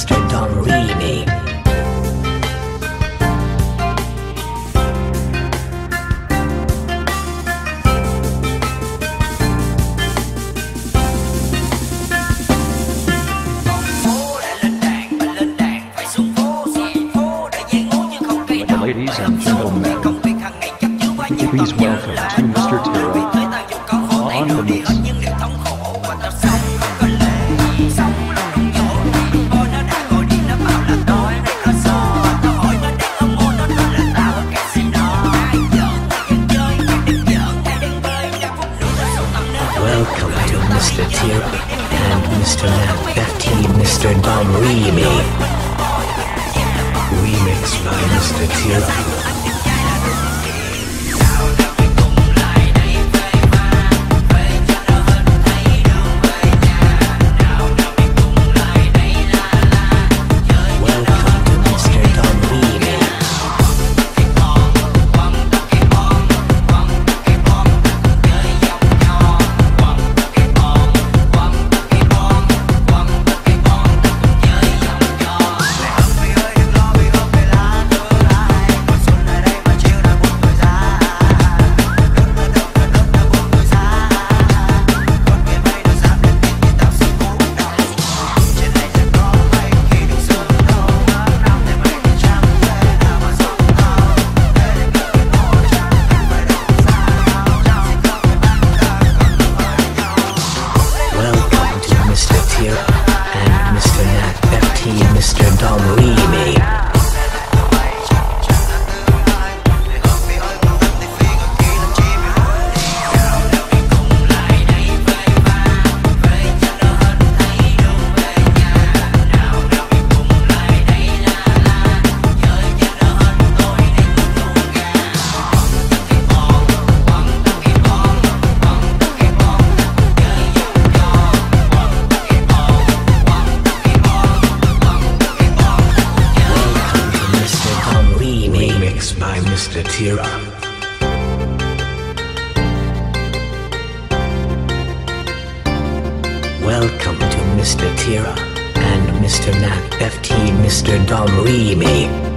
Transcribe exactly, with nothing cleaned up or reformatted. straight on Remy. Ladies and gentlemen, please welcome to Mister Theara on the mix. Welcome to Mister Theara and Mister Matt Betty, Mister Dom Remy. Remixed by Mister Theara. And Mister Nat Betty, Mister Dom Remy. By Mister Theara. Welcome to Mister Theara and Mister Nat F T, Mister Dom Remy.